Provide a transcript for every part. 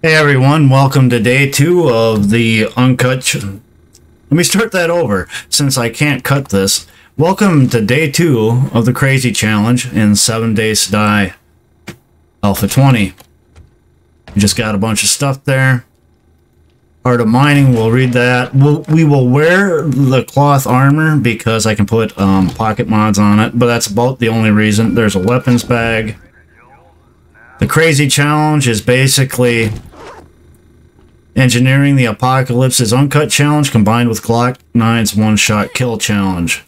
Hey everyone, welcome to day 2 of the uncut. Let me start that over since I can't cut this. Welcome to day 2 of the crazy challenge in 7 Days to Die Alpha 20. We just got a bunch of stuff there. Art of Mining, we'll read that. We will wear the cloth armor because I can put pocket mods on it, but that's about the only reason. There's a weapons bag. The crazy challenge is basically Engineering the Apocalypse's uncut challenge combined with Glock 9's one-shot kill challenge.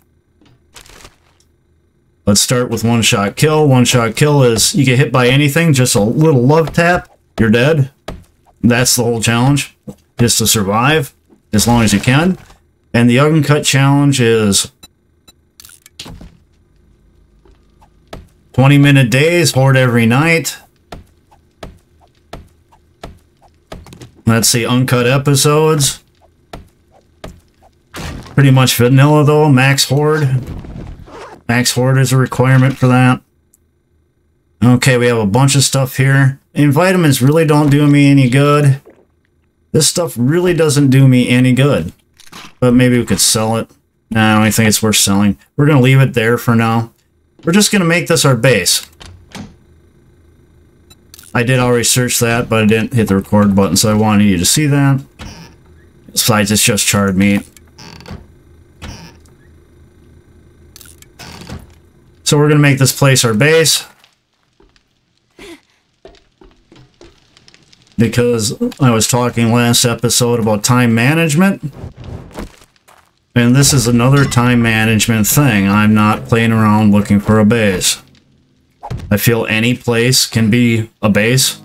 Let's start with one-shot kill. One-shot kill is you get hit by anything, just a little love tap, you're dead. That's the whole challenge, just to survive as long as you can. And the uncut challenge is 20-minute days, hoard every night. Let's see, uncut episodes. Pretty much vanilla though, max hoard. Max hoard is a requirement for that. Okay, we have a bunch of stuff here. And vitamins really don't do me any good. This stuff really doesn't do me any good. But maybe we could sell it. Nah, I don't think it's worth selling. We're going to leave it there for now. We're just going to make this our base. I did already search that, but I didn't hit the record button, so I wanted you to see that. Besides, it's just charred meat. So we're going to make this place our base. Because I was talking last episode about time management. And this is another time management thing. I'm not playing around looking for a base. I feel any place can be a base.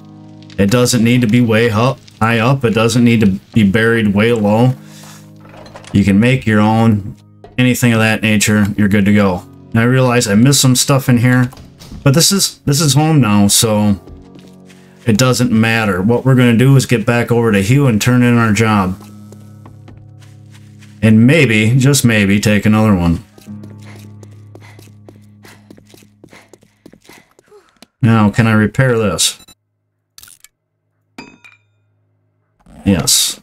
It doesn't need to be way up, high up. It doesn't need to be buried way low. You can make your own. Anything of that nature, you're good to go. And I realize I missed some stuff in here. But this is home now, so it doesn't matter. What we're going to do is get back over to Hugh and turn in our job. And maybe, just maybe, take another one. Now, can I repair this? Yes.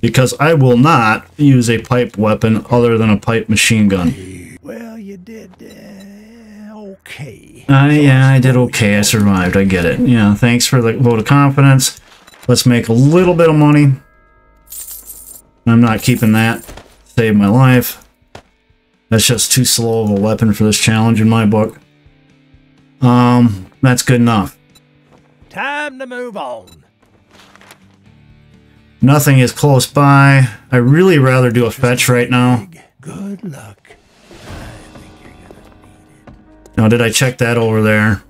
Because I will not use a pipe weapon other than a pipe machine gun. Well, you did okay. Yeah, I did okay. I survived. I get it. Yeah, thanks for the vote of confidence. Let's make a little bit of money. I'm not keeping that. Saved my life. That's just too slow of a weapon for this challenge in my book. That's good enough. Time to move on. Nothing is close by. I really rather do a fetch right now. Good luck. Now, did I check that over there?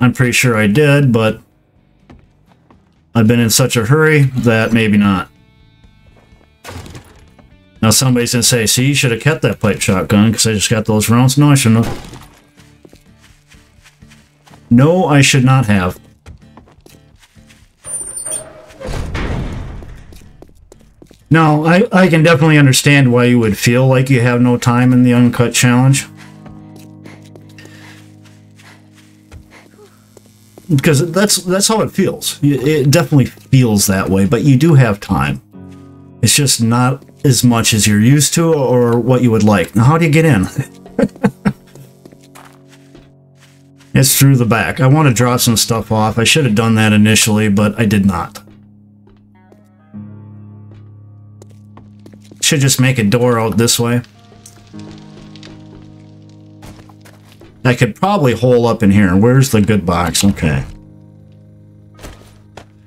I'm pretty sure I did, but I've been in such a hurry that maybe not. Now somebody's going to say, see, you should have kept that pipe shotgun because I just got those rounds. No, I shouldn't have. No, I should not have. Now, I can definitely understand why you would feel like you have no time in the uncut challenge. Because that's how it feels. It definitely feels that way, but you do have time. It's just not as much as you're used to or what you would like. Now, how do you get in? It's through the back. I want to drop some stuff off. I should have done that initially, but I did not. Should just make a door out this way. I could probably hole up in here. Where's the good box? Okay.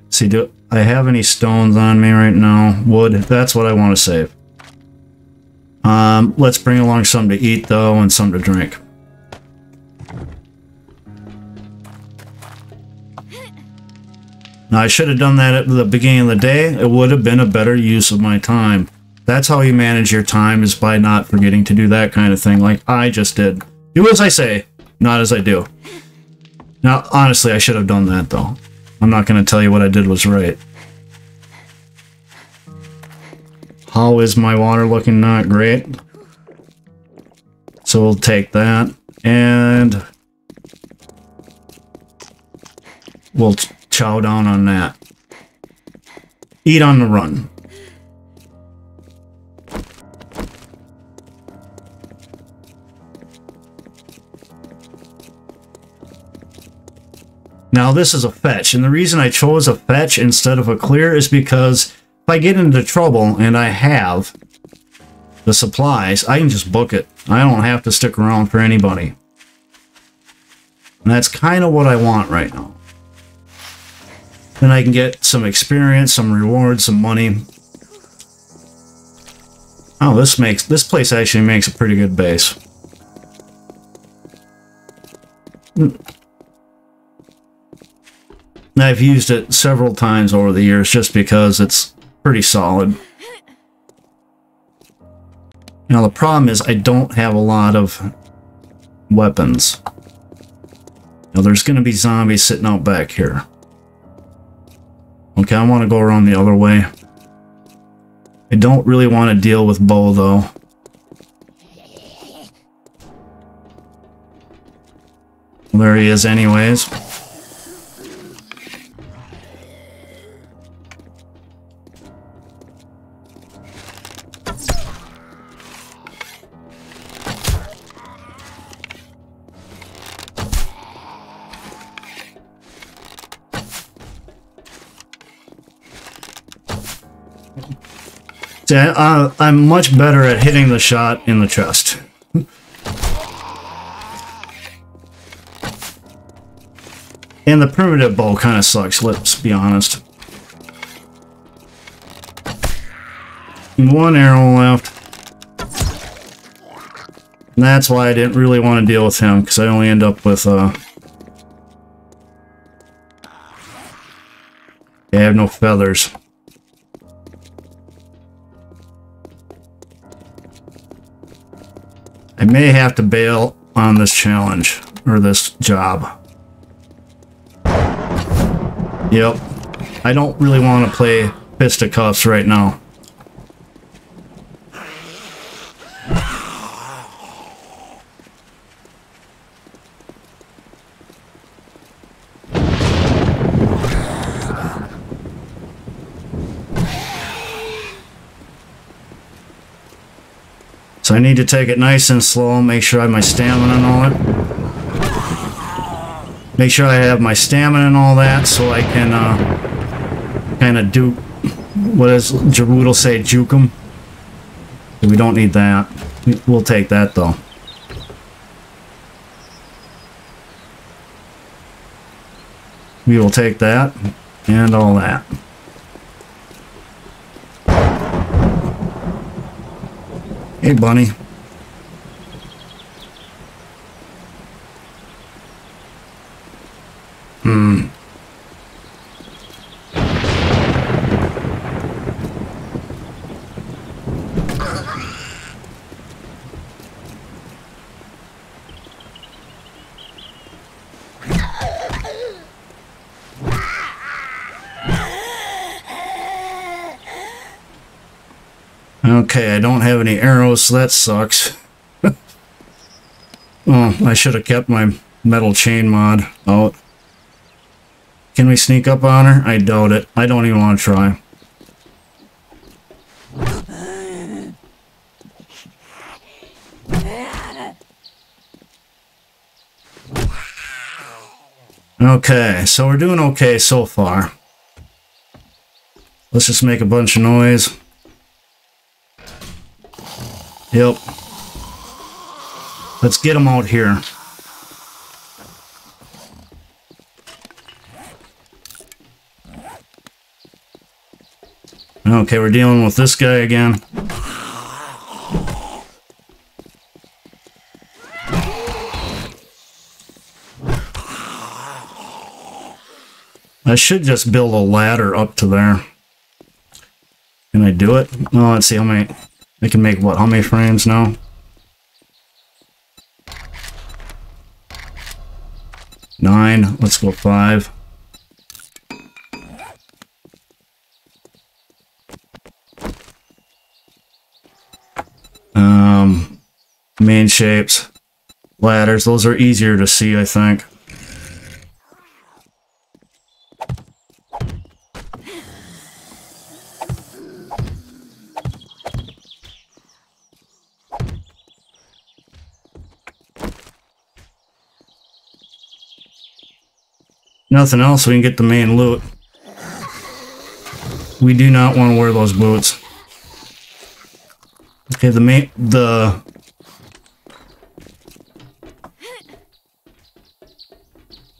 See, do I have any stones on me right now? Wood. That's what I want to save. Let's bring along some to eat, though, and some to drink. Now, I should have done that at the beginning of the day. It would have been a better use of my time. That's how you manage your time, is by not forgetting to do that kind of thing like I just did. Do as I say, not as I do. Now, honestly, I should have done that, though. I'm not going to tell you what I did was right. How is my water looking? Not great. So we'll take that. And We'll chow down on that. Eat on the run. Now this is a fetch, and the reason I chose a fetch instead of a clear is because if I get into trouble and I have the supplies, I can just book it. I don't have to stick around for anybody. And that's kind of what I want right now. Then I can get some experience, some rewards, some money. Oh, this place actually makes a pretty good base. I've used it several times over the years just because it's pretty solid. Now the problem is I don't have a lot of weapons. Now there's going to be zombies sitting out back here. Okay, I want to go around the other way. I don't really want to deal with bow though. Well, there he is anyways. See, I'm much better at hitting the shot in the chest. And the primitive bow kind of sucks, let's be honest. One arrow left. And that's why I didn't really want to deal with him, because I only end up with... I have no feathers. I may have to bail on this challenge, or this job. Yep. I don't really want to play fisticuffs right now. So I need to take it nice and slow, make sure I have my stamina and all that. Make sure I have my stamina and all that so I can kind of do, what does Gerudo say, juke them? We don't need that. We'll take that though. We will take that and all that. Hey, bunny. Okay, I don't have any arrows, so that sucks. Oh, I should have kept my metal chain mod out. Can we sneak up on her? I doubt it. I don't even want to try. Okay, so we're doing okay so far. Let's just make a bunch of noise. Yep. Let's get them out here. Okay, we're dealing with this guy again. I should just build a ladder up to there. Can I do it? Oh, let's see how many... I can make, what, how many frames now? Nine. Let's go 5. Main shapes. Ladders. Those are easier to see, I think. Nothing else, we can get the main loot. We do not want to wear those boots. Okay,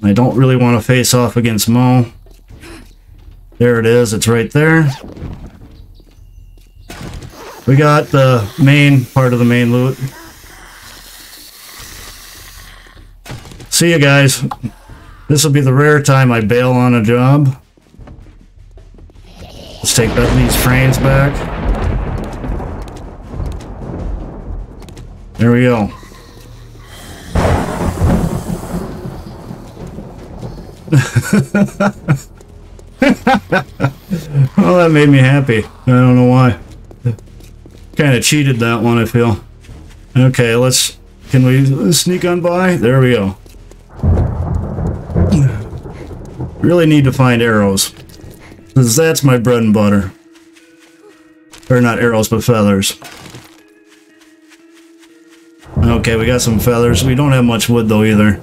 I don't really want to face off against Mo. There it is, it's right there. We got the main part of the main loot. See you guys. This will be the rare time I bail on a job. Let's take these frames back. There we go. Well, that made me happy. I don't know why. Kind of cheated that one, I feel. Okay, can we sneak on by? There we go. Really need to find arrows, because that's my bread and butter. Or not arrows, but feathers. Okay, we got some feathers. We don't have much wood though either.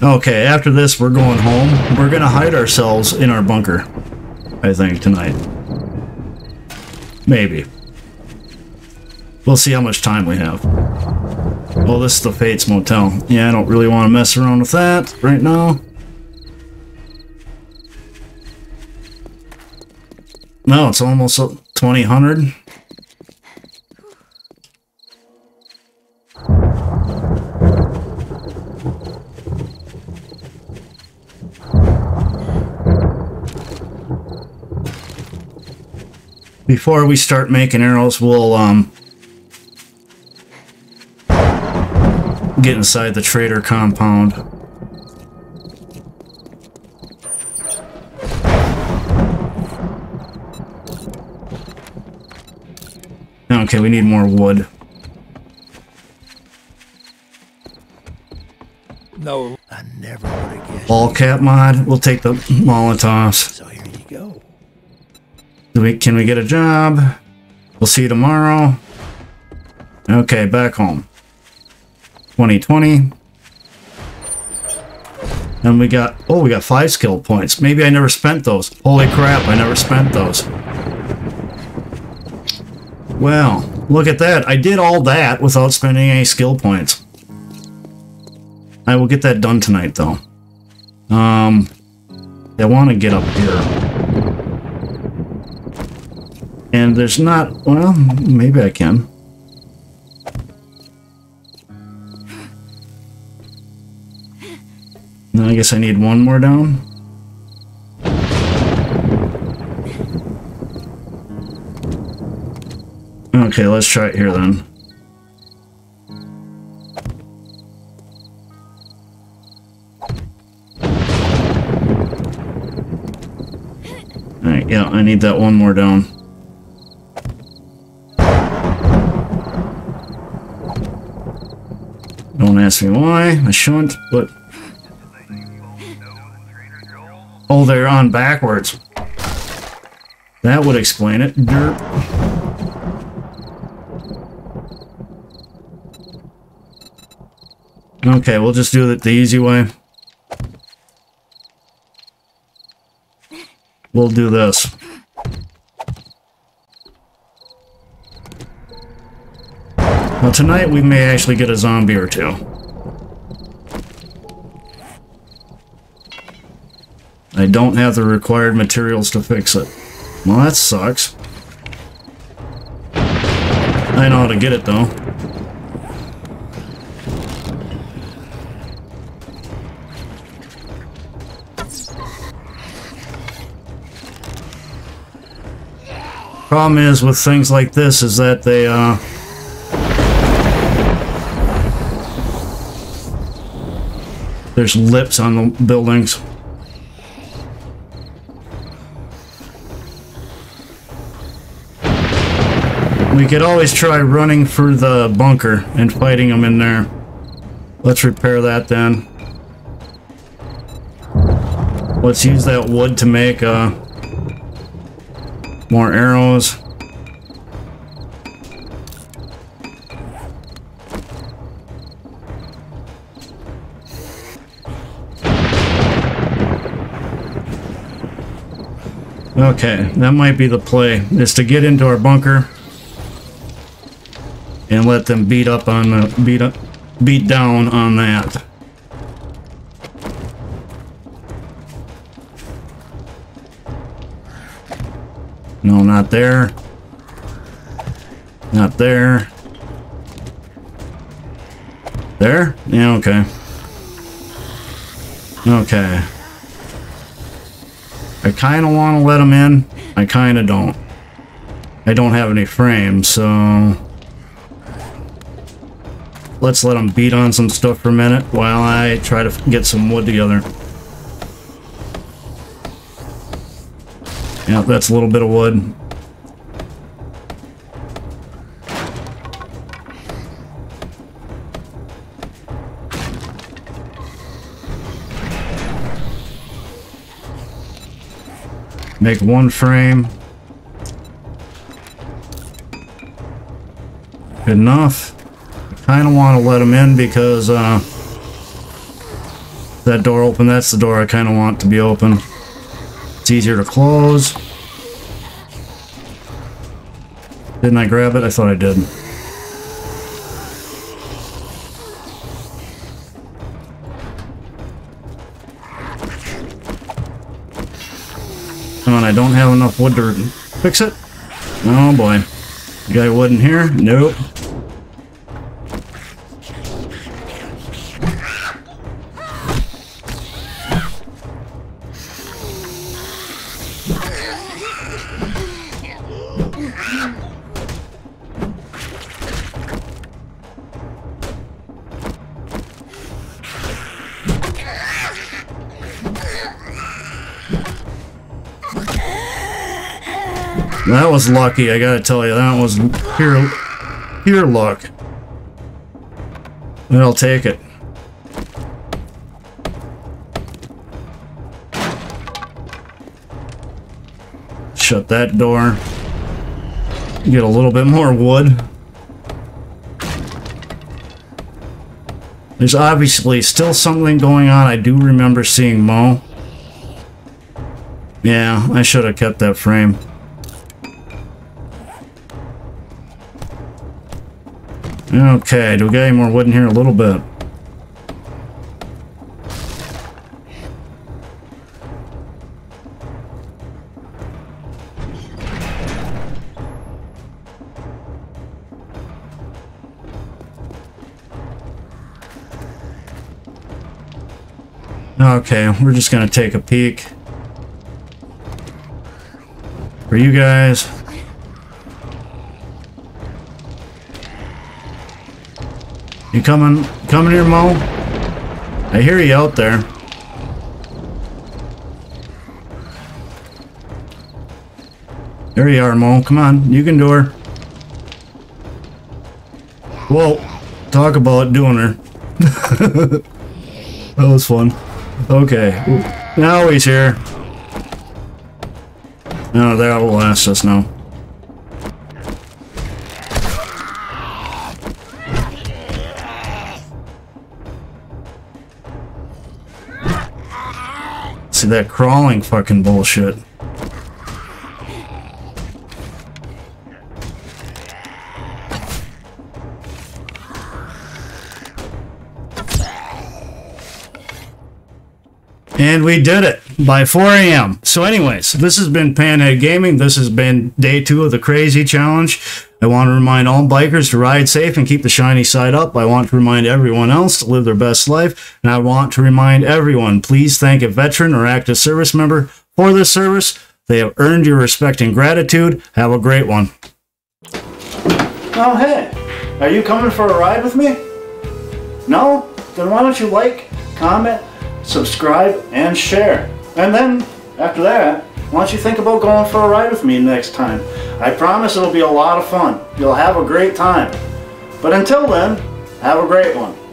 Okay, after this we're going home. We're gonna hide ourselves in our bunker, I think, tonight. Maybe. We'll see how much time we have. Well, this is the Fates Motel. Yeah, I don't really want to mess around with that right now. No, it's almost 2000. Before we start making arrows, we'll get inside the trader compound. Okay, we need more wood. No, I never would again. Ball cap mod. We'll take the Molotovs. So here you go. Can we get a job? We'll see you tomorrow. Okay, back home. 2020. And we got 5 skill points. Maybe I never spent those. Holy crap, I never spent those. Well, look at that. I did all that without spending any skill points. I will get that done tonight though. I want to get up here. And there's not, well, maybe I can. Then I guess I need one more down. Okay, let's try it here then. Alright, yeah, I need that one more down. Don't ask me why, I shouldn't, but... Oh, they're on backwards. That would explain it. Derp. Okay, we'll just do it the easy way. We'll do this. Well, tonight we may actually get a zombie or two. I don't have the required materials to fix it. Well, that sucks. I know how to get it, though. Problem is with things like this is that they, there's lips on the buildings. We could always try running for the bunker and fighting them in there. Let's repair that then. Let's use that wood to make more arrows. Okay, that might be the play, is to get into our bunker and let them beat down on that. No, not there. Not there. There? Yeah, okay. Okay. I kind of want to let them in. I kind of don't. I don't have any frames, so... let's let them beat on some stuff for a minute while I try to get some wood together. Yeah, that's a little bit of wood. Make one frame. Good enough. I kind of want to let them in because that door open, that's the door I kind of want to be open. It's easier to close. Didn't I grab it? I thought I did. I don't have enough wood to fix it. Oh boy. You got wood in here? Nope. That was lucky, I gotta tell you. That was pure luck. I'll take it. Shut that door. Get a little bit more wood. There's obviously still something going on. I do remember seeing Mo. Yeah, I should have kept that frame. Okay, do we got any more wood in here? A little bit. Okay, we're just gonna take a peek. For you guys. You coming here, Mo? I hear you out there. There you are, Mo. Come on, you can do her. Whoa, talk about doing her. That was fun. Okay, now he's here. No, that'll last us now. That crawling fucking bullshit. And we did it by 4 a.m. So anyways, this has been Panhead Gaming. This has been day 2 of the crazy challenge. I want to remind all bikers to ride safe and keep the shiny side up. I want to remind everyone else to live their best life. And I want to remind everyone, please thank a veteran or active service member for this service. They have earned your respect and gratitude. Have a great one. Oh, hey, are you coming for a ride with me? No? Then why don't you like, comment, subscribe, and share. And then, after that, why don't you think about going for a ride with me next time? I promise it'll be a lot of fun. You'll have a great time. But until then, have a great one.